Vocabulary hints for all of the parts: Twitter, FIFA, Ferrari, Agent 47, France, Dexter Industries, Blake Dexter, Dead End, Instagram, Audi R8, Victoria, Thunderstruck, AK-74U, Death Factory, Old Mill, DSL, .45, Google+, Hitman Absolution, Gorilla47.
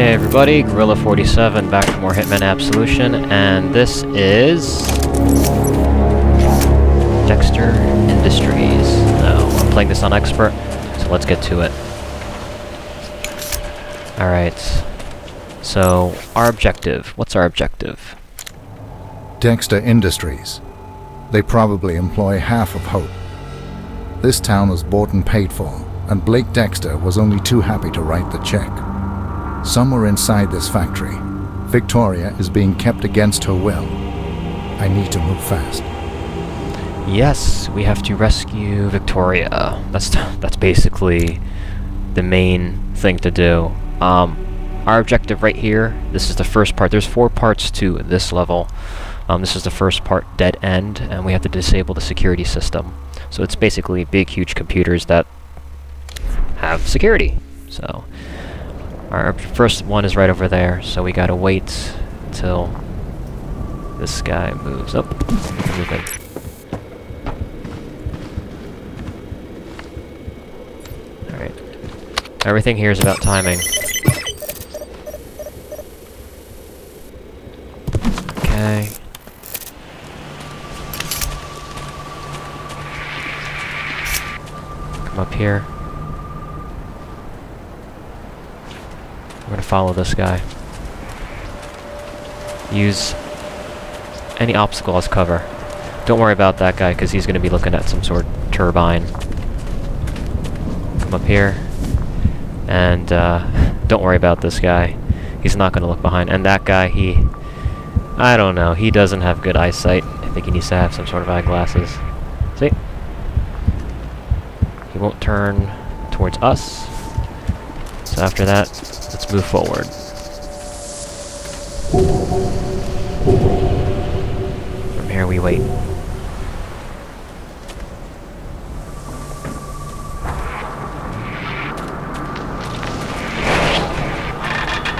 Hey everybody, Gorilla47 back for more Hitman Absolution, and this is Dexter Industries. Oh, I'm playing this on Expert, so let's get to it. Alright, so our objective. What's our objective? Dexter Industries. They probably employ half of Hope. This town was bought and paid for, and Blake Dexter was only too happy to write the check. Somewhere inside this factory, Victoria is being kept against her will. I need to move fast. Yes, we have to rescue Victoria. That's basically the main thing to do. Our objective right here, this is the first part. There's four parts to this level. This is the first part, Dead End, and we have to disable the security system. So it's basically big, huge computers that have security. So our first one is right over there, so we gotta wait till this guy moves up. Alright. Everything here is about timing. Okay. Come up here. We're gonna follow this guy. Use any obstacle as cover. Don't worry about that guy, because he's gonna be looking at some sort of turbine. Come up here. And don't worry about this guy. He's not gonna look behind. And that guy, I don't know, he doesn't have good eyesight. I think he needs to have some sort of eyeglasses. See? He won't turn towards us. So after that, let's move forward. From here we wait.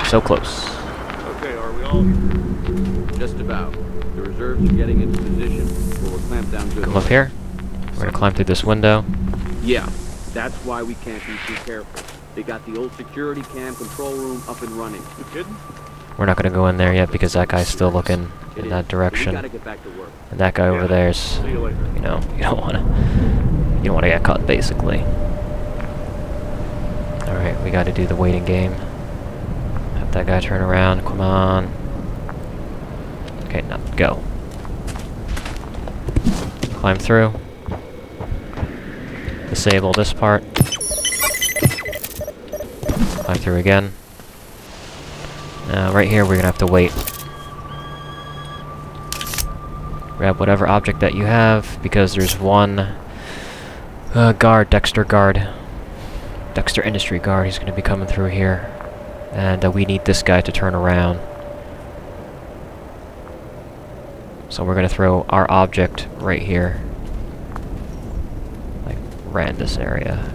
So close. Okay, are we all here? Just about. The reserves are getting into position. We'll clamp down good. Come up here. We're gonna climb through this window. Yeah, that's why we can't be too careful. They got the old security cam control room up and running. You kidding? We're not gonna go in there yet because that guy's still looking in that direction. And that guy over there's, you know, you don't wanna get caught basically. Alright, we gotta do the waiting game. Have that guy turn around, come on. Okay, now go. Climb through. Disable this part. Through again. Now right here we're gonna have to wait. Grab whatever object that you have because there's one Dexter Industry guard, he's gonna be coming through here. And we need this guy to turn around. So we're gonna throw our object right here. Like right in this area.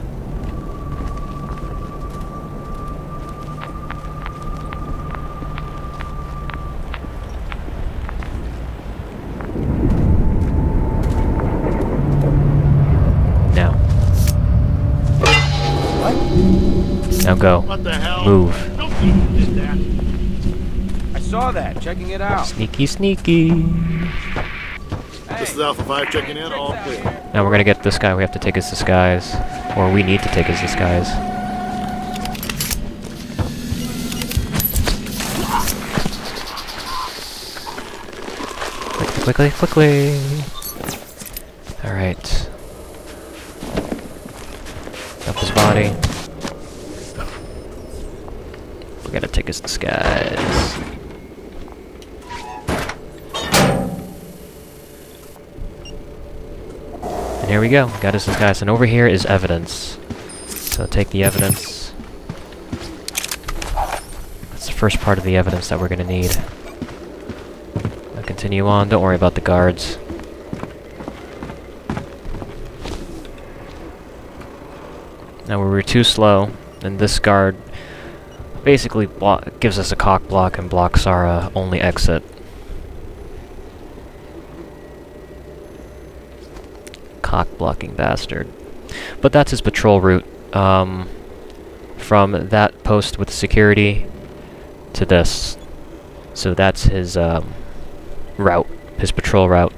Now go. What the hell? Move. Nobody did that. I saw that. Checking it out. Sneaky, sneaky. Hey. This is Alpha 5 checking in. All clear. Now we're gonna get this guy. We have to take his disguise, or we need to take his disguise. Quickly, quickly, quickly. All right. Up his body. Gotta take his disguise. And here we go. Got his disguise. And over here is evidence. So take the evidence. That's the first part of the evidence that we're gonna need. I'll continue on. Don't worry about the guards. Now we were too slow, and this guard basically gives us a cock block and blocks our only exit. Cock blocking bastard. But that's his patrol route. From that post with security to this. So that's his route, his patrol route.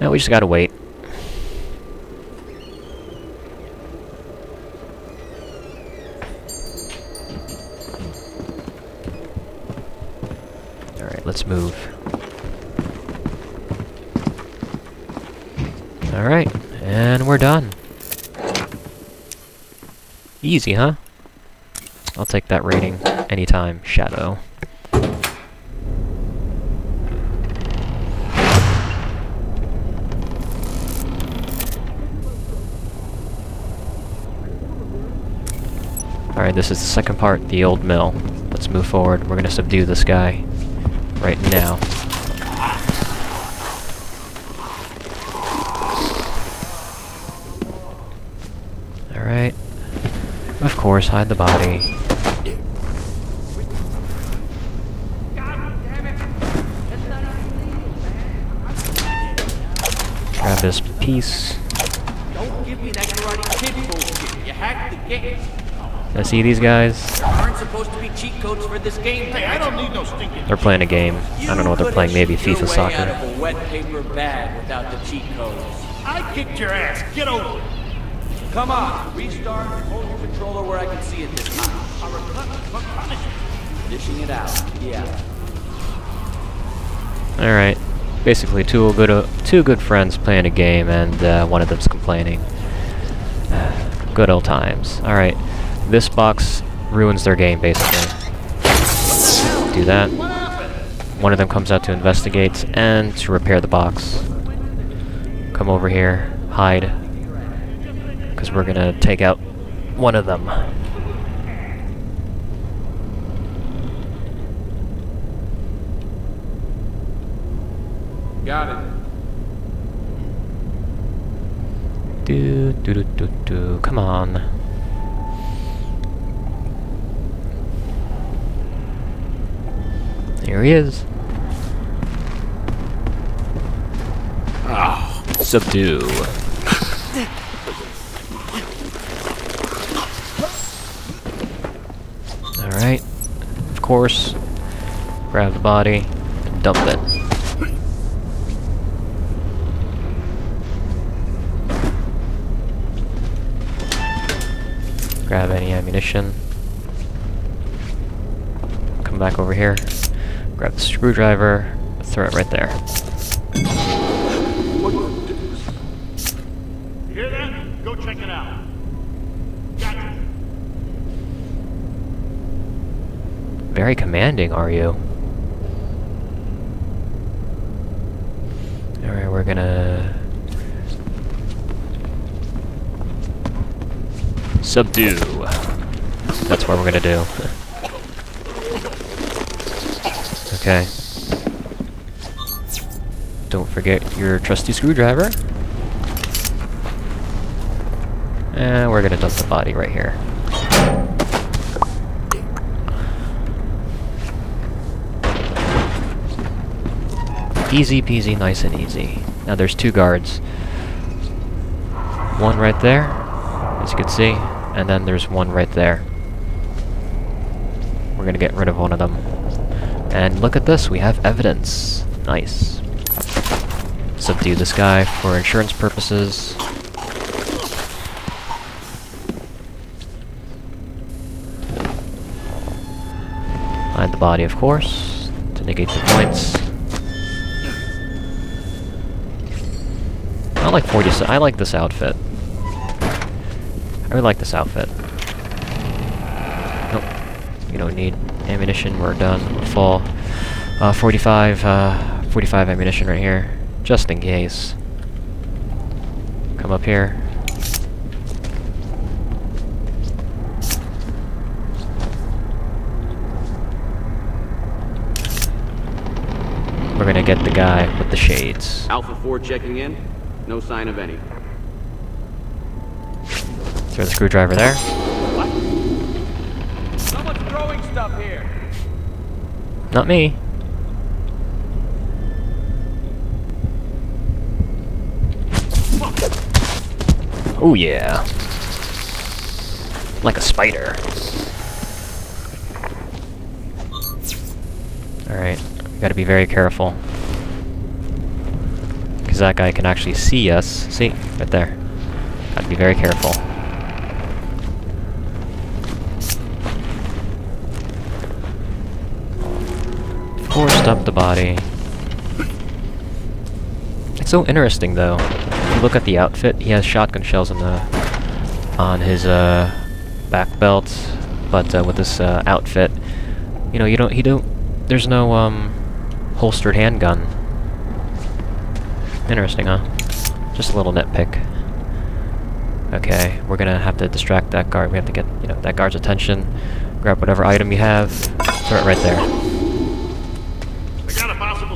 Now we just gotta wait. Alright, let's move. Alright, and we're done. Easy, huh? I'll take that rating anytime, Shadow. Alright, this is the second part, the Old Mill. Let's move forward. We're gonna subdue this guy right now. Alright. Of course, hide the body. Grab this piece. Don't give me that karate kid bullshit. You hacked the game. I see these guys. Aren't supposed to be cheat codes for this game. Hey, I don't need no stinking. They're playing a game. I don't know what they're playing. Maybe FIFA soccer. Out of a wet paper bag without the cheat codes. I kicked your ass. Get over it. Come on. Restart. Hold your controller where I can see it this time. Dishing it out. Yeah. All right. Basically, two good friends playing a game, and one of them's complaining. Good old times. All right. This box ruins their game, basically. Do that. One of them comes out to investigate and to repair the box. Come over here, hide, because we're gonna take out one of them. Got it. Do do do do do. Come on. Here he is. Ah, subdue. Alright. Of course. Grab the body and dump it. Grab any ammunition. Come back over here. Grab the screwdriver, throw it right there. You hear that? Go check it out. Gotcha. Very commanding, are you? Alright, we're gonna subdue. That's what we're gonna do. Okay. Don't forget your trusty screwdriver. And we're gonna dump the body right here. Easy peasy, nice and easy. Now there's two guards. One right there, as you can see, and then there's one right there. We're gonna get rid of one of them. And look at this, we have evidence. Nice. Subdue this guy for insurance purposes. Hide the body, of course, to negate the points. I like 47. I like this outfit. I really like this outfit. Nope. You don't need ammunition, we're done, we're full. 45 ammunition right here, just in case. Come up here. We're gonna get the guy with the shades. Alpha 4 checking in, no sign of any. Throw the screwdriver there. Up here. Not me. Oh yeah. Like a spider. Alright, we gotta be very careful. Because that guy can actually see us. See? Right there. Gotta be very careful. Forced up the body. It's so interesting though. If you look at the outfit, he has shotgun shells on his back belt, but with this outfit, you know, there's no holstered handgun. Interesting, huh? Just a little nitpick. Okay, we're gonna have to distract that guard. We have to get, you know, that guard's attention. Grab whatever item you have. Throw it right there.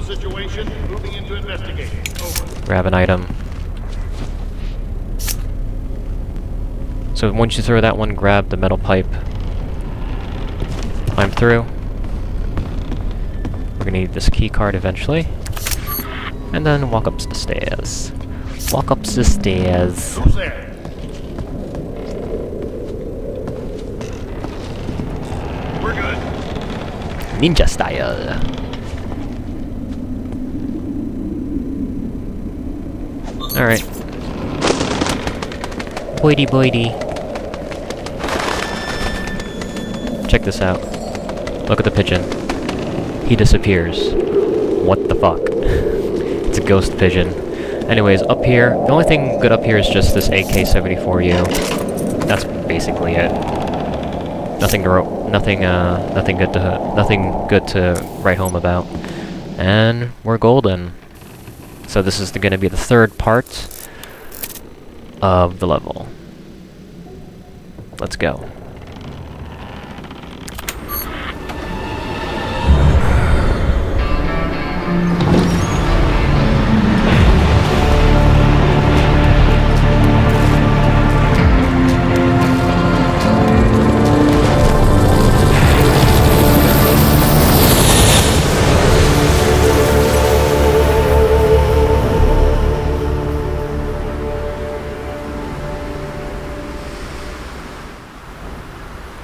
Situation, moving in to investigate. Over. Grab an item. So once you throw that one, grab the metal pipe. Climb through. We're gonna need this key card eventually. And then walk up the stairs. Walk up the stairs. Who's there? We're good. Ninja style. Alright. Hoity boity. Check this out. Look at the pigeon. He disappears. What the fuck? It's a ghost pigeon. Anyways, up here, the only thing good up here is just this AK-74U. That's basically it. Nothing good to write home about. And we're golden. So this is going to be the third part of the level. Let's go.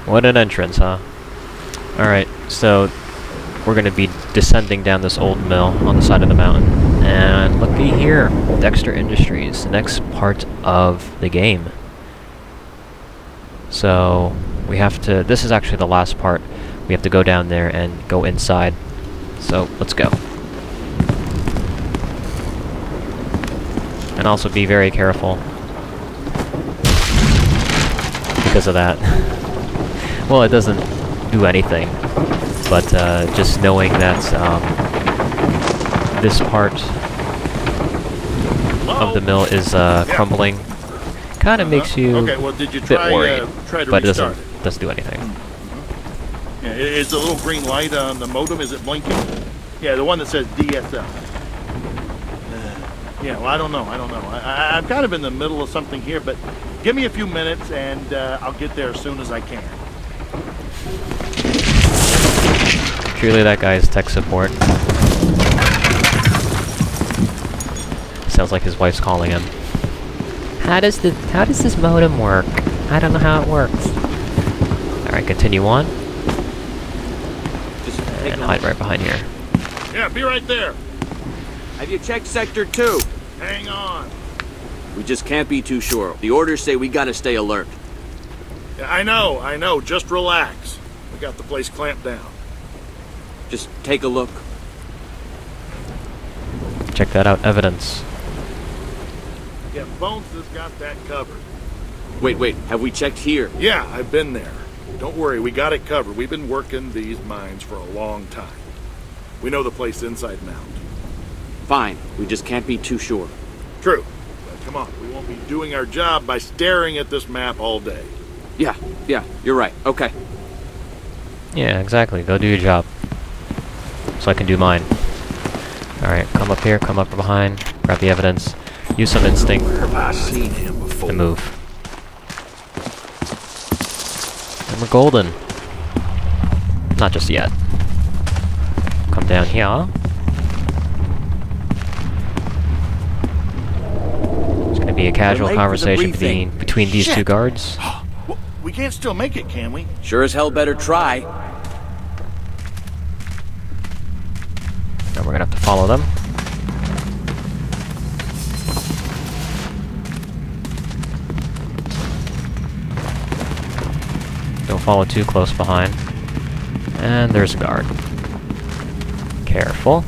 What an entrance, huh? Alright, so we're going to be descending down this old mill on the side of the mountain. And looky here, Dexter Industries, the next part of the game. So we have to, this is actually the last part. We have to go down there and go inside. So let's go. And also be very careful because of that. Well, it doesn't do anything, but just knowing that this part of the mill is crumbling kind of makes you a bit worried, but it doesn't do anything. Yeah, is the little green light on the modem, is it blinking? Yeah, the one that says DSL. Yeah, well, I don't know. I've kind of in the middle of something here, but give me a few minutes and I'll get there as soon as I can. Truly, that guy is tech support. Sounds like his wife's calling him. How does this modem work? I don't know how it works. All right, continue on. Just and hide right behind here. Yeah, be right there. Have you checked Sector 2? Hang on. We just can't be too sure. The orders say we gotta stay alert. Yeah, I know. Just relax. We got the place clamped down. Just take a look. Check that out, evidence. Yeah, Bones has got that covered. Wait, have we checked here? Yeah, I've been there. Don't worry, we got it covered. We've been working these mines for a long time. We know the place inside and out. Fine, we just can't be too sure. True, but come on, we won't be doing our job by staring at this map all day. Yeah, you're right, okay. Yeah, exactly, go do your job. So I can do mine. Alright, come up here, come up behind, grab the evidence, use some instinct, and move. And we're golden. Not just yet. Come down here. It's gonna be a casual conversation between these two guards. We can't still make it, can we? Sure as hell better try. We're gonna have to follow them. Don't follow too close behind. And there's a guard. Careful.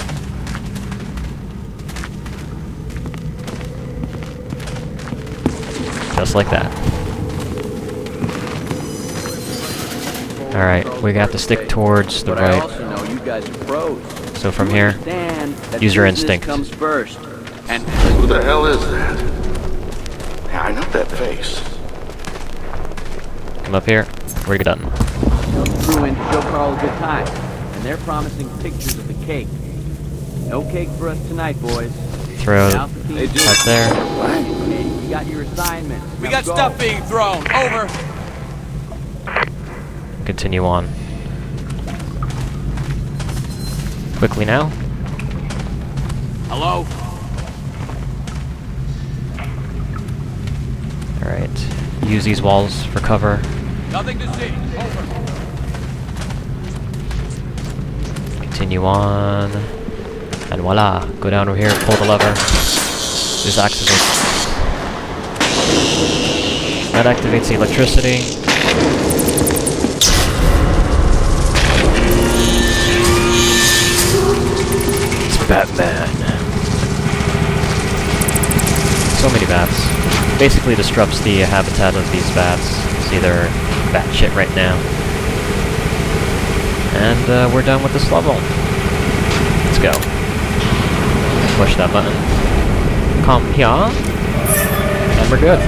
Just like that. Alright, we got to stick towards the right. So from here, use your instinct. Who the hell is that? Yeah, I know that face. Come up here. We're done. Tell the crew and show Carl a good time. And they're promising pictures of the cake. No cake for us tonight, boys. Throw it up there. Hey, you got your assignment. We got stuff being thrown. Over. Continue on. Quickly now. Hello? Alright. Use these walls for cover. Nothing to see. Over. Continue on. And voila. Go down over here, pull the lever. This activates. That activates the electricity. Batman. So many bats. Basically disrupts the habitat of these bats. See, they're batshit right now. And we're done with this level. Let's go. Push that button. Compia. And we're good.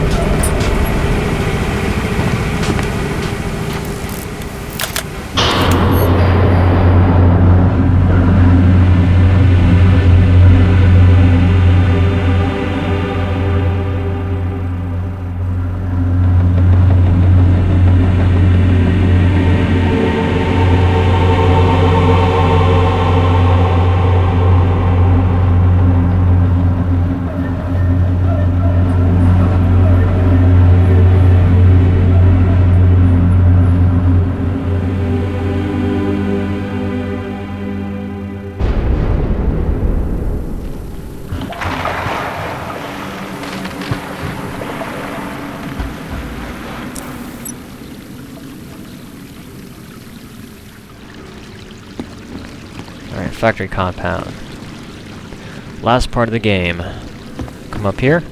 Factory compound. Last part of the game. Come up here.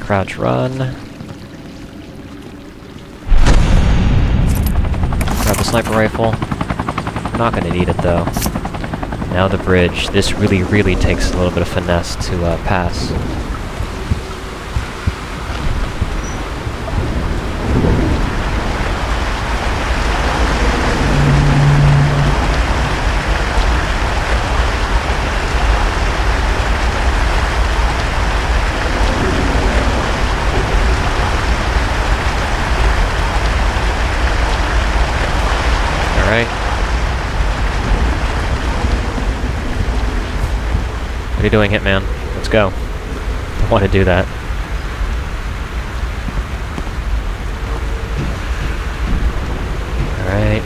Crouch run. Grab a sniper rifle. We're not gonna need it though. Now the bridge. This really, really takes a little bit of finesse to pass. What are you doing, Hitman? Let's go. I want to do that. Alright.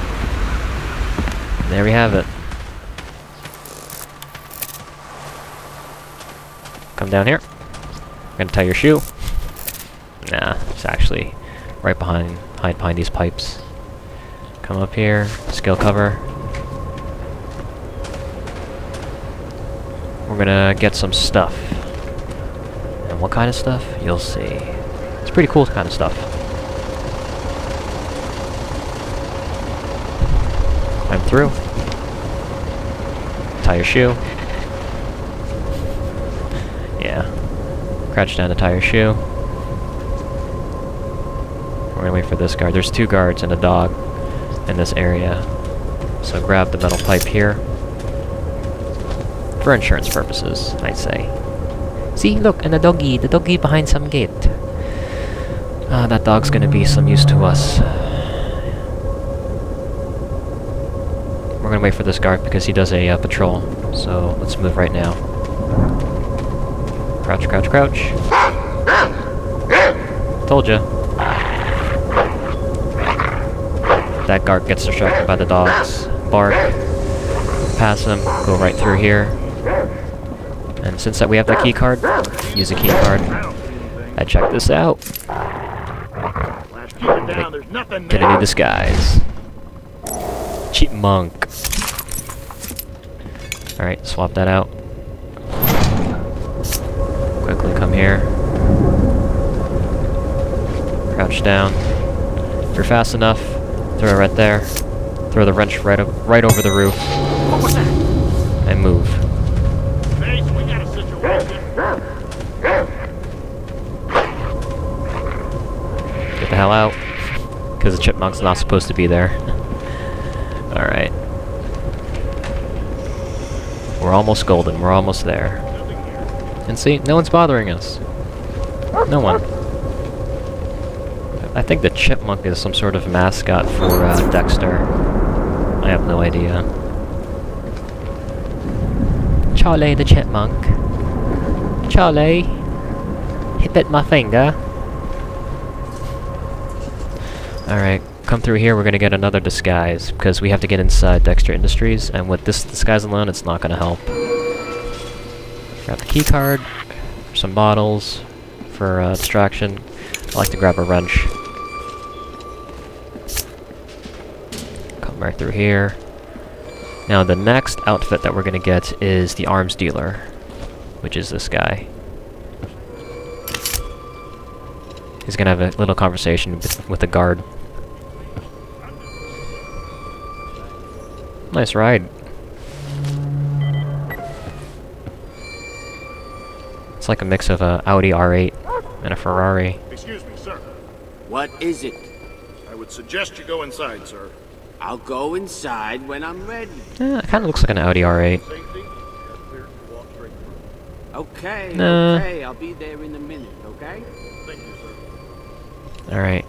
There we have it. Come down here. I'm gonna tie your shoe. Nah, it's actually right behind, hide behind these pipes. Come up here, scale cover. We're gonna get some stuff. And what kind of stuff? You'll see. It's pretty cool kind of stuff. I'm through. Tie your shoe. Yeah. Crouch down to tie your shoe. We're gonna wait for this guard. There's two guards and a dog in this area. So grab the metal pipe here. For insurance purposes, I'd say. See, look, and the doggy behind some gate. That dog's gonna be some use to us. We're gonna wait for this guard because he does a patrol, so let's move right now. Crouch, crouch, crouch. Told ya. That guard gets distracted by the dog's bark. past them, go right through here. And since that we have that key card, use a key card. I checked this out. Get a new disguise. Cheap monk. Alright, swap that out. Quickly come here. Crouch down. If you're fast enough, throw it right there. Throw the wrench right over the roof. And move. Get the hell out. Because the chipmunk's not supposed to be there. Alright. We're almost golden. We're almost there. And see, no one's bothering us. No one. I think the chipmunk is some sort of mascot for Dexter. I have no idea. Charlie the chipmunk. Charlie! He bit my finger. Alright, come through here, we're gonna get another disguise, because we have to get inside Dexter Industries, and with this disguise alone, it's not gonna help. Grab the key card, some bottles, for distraction. I like to grab a wrench. Come right through here. Now the next outfit that we're gonna get is the arms dealer, which is this guy. He's gonna have a little conversation with the guard. Nice ride. It's like a mix of a Audi R8 and a Ferrari. Excuse me, sir. What is it? I would suggest you go inside, sir. I'll go inside when I'm ready. Yeah, it kind of looks like an Audi R8. Okay, nah. Okay, I'll be there in a minute, okay? Thank you, sir. Alright.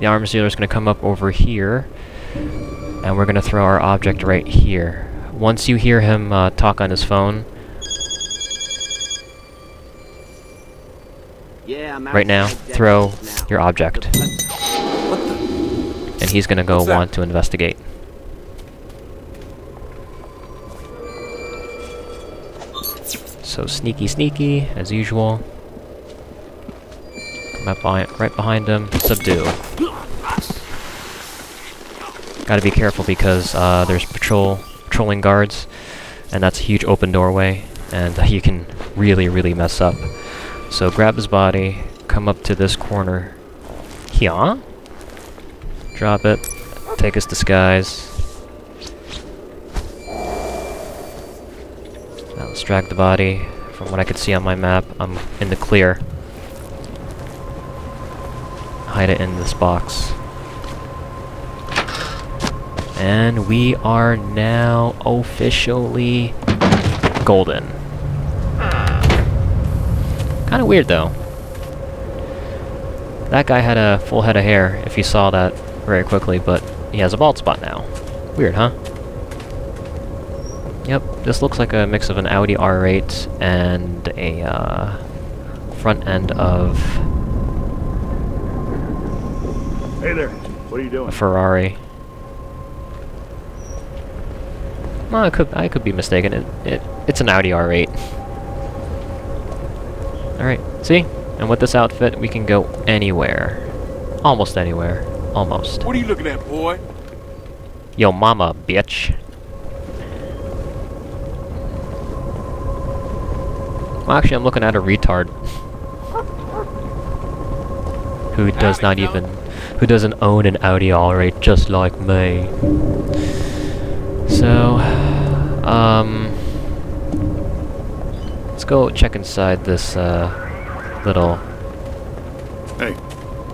The arms dealer's gonna come up over here. And we're gonna throw our object right here. Once you hear him talk on his phone... Yeah, I'm right now, throw your object. What the? And he's gonna go want to investigate. So sneaky sneaky, as usual. Come up right behind him, subdue. Gotta be careful because there's patrolling guards, and that's a huge open doorway, and he can really, really mess up. So grab his body, come up to this corner here, drop it, take his disguise. Now let's drag the body. From what I could see on my map, I'm in the clear. Hide it in this box. And we are now officially golden. Kinda weird though. That guy had a full head of hair, if you saw that very quickly, but he has a bald spot now. Weird, huh? Yep, this looks like a mix of an Audi R8 and a front end of... Hey there, what are you doing? A Ferrari. Well, I could be mistaken. It's an Audi R8. Alright, see? And with this outfit, we can go anywhere. Almost anywhere. Almost. What are you looking at, boy? Yo mama, bitch. Well, actually, I'm looking at a retard. Who doesn't own an Audi R8 just like me. So, let's go check inside this little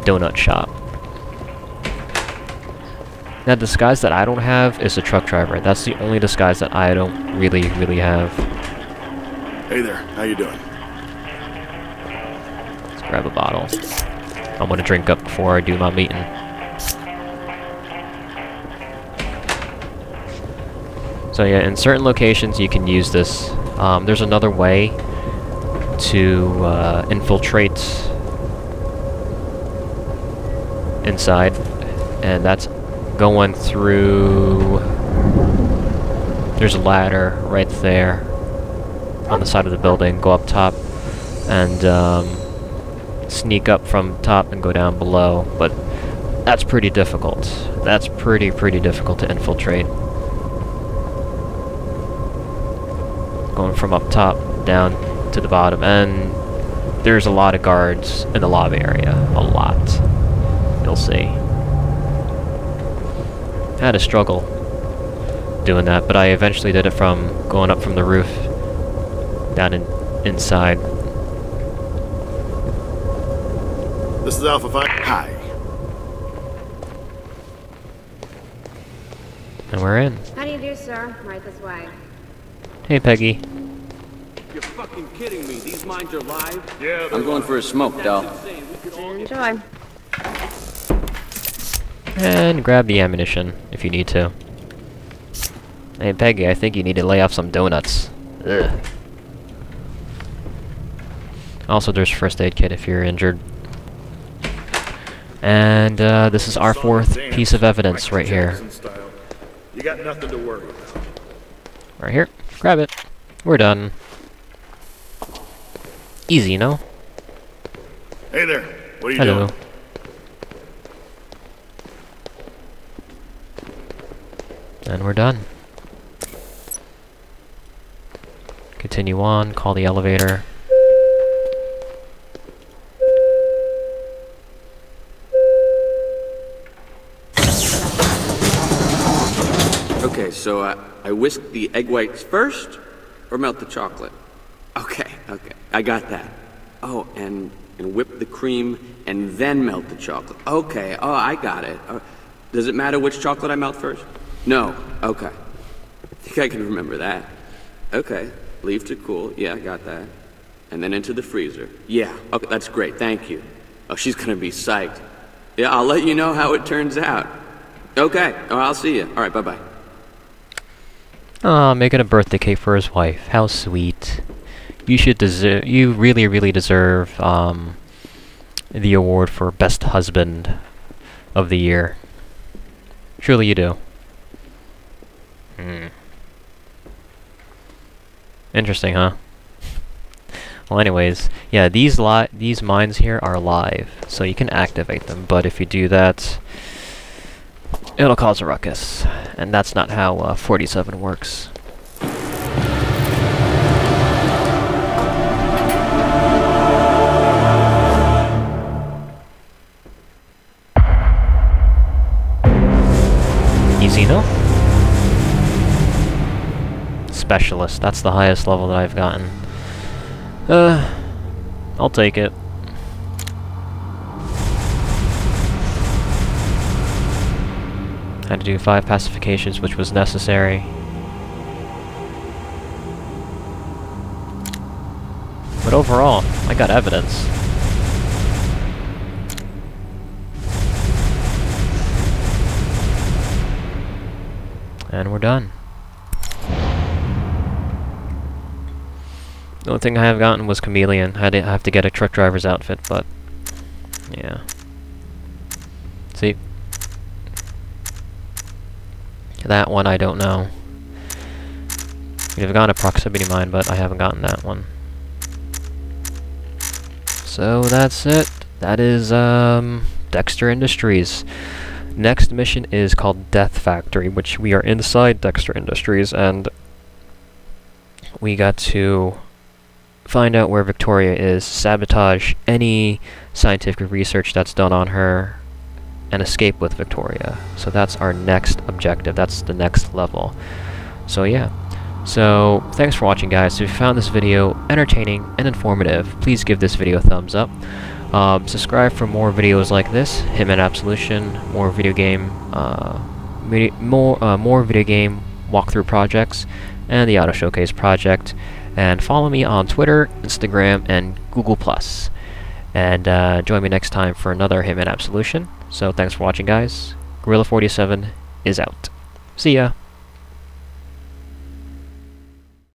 donut shop. Now, the disguise that I don't have is a truck driver. That's the only disguise that I don't really have. Hey there, how you doing? Let's grab a bottle. I'm gonna drink up before I do my meeting. So yeah, in certain locations you can use this. There's another way to infiltrate inside, and that's going through There's a ladder right there on the side of the building. Go up top and sneak up from top and go down below, but that's pretty difficult. That's pretty difficult to infiltrate. Going from up top down to the bottom, and there's a lot of guards in the lobby area. A lot. You'll see. Had a struggle doing that, but I eventually did it from going up from the roof down inside. This is Alpha 5. Hi. And we're in. How do you do, sir? Right this way. Hey, Peggy. You're fucking kidding me. These mines are live? Yeah, I'm going for a smoke, doll. Enjoy. And grab the ammunition if you need to. Hey, Peggy, I think you need to lay off some donuts. Ugh. Also, there's first aid kit if you're injured. And this is our fourth piece of evidence right here. You got nothing to worry about. Right here. Grab it. We're done. Easy, you know? Hey there. What are you doing? And we're done. Continue on. Call the elevator. Okay, so I whisk the egg whites first, or melt the chocolate? Okay, okay, I got that. Oh, and whip the cream, and then melt the chocolate. Okay, oh, I got it. Does it matter which chocolate I melt first? No, okay. I think I can remember that. Okay, leave to cool, yeah, I got that. And then into the freezer. Yeah, okay, that's great, thank you. Oh, she's gonna be psyched. Yeah, I'll let you know how it turns out. Okay, oh, I'll see you. All right, bye-bye. Aw, making a birthday cake for his wife. How sweet. You should deserve... You really, really deserve, the award for Best Husband of the Year. Surely you do. Hmm. Interesting, huh? Well, anyways, yeah, these mines here are live, so you can activate them, but if you do that... It'll cause a ruckus, and that's not how 47 works. Easy, no? Specialist, that's the highest level that I've gotten. I'll take it. Had to do 5 pacifications, which was necessary. But overall, I got evidence. And we're done. The only thing I have gotten was Chameleon. I didn't have to get a truck driver's outfit, but... Yeah. See? That one I don't know. I've gotten a proximity mine, but I haven't gotten that one. So that's it. That is Dexter Industries. Next mission is called Death Factory, which we are inside Dexter Industries, and we got to find out where Victoria is, sabotage any scientific research that's done on her, and escape with Victoria. So that's our next objective. That's the next level. So yeah. So thanks for watching, guys. If you found this video entertaining and informative, please give this video a thumbs up. Subscribe for more videos like this. Hitman Absolution, more video game, more video game walkthrough projects, and the Auto Showcase project. And follow me on Twitter, Instagram, and Google+. And join me next time for another Hitman Absolution. So thanks for watching, guys. Gorilla47 is out. See ya!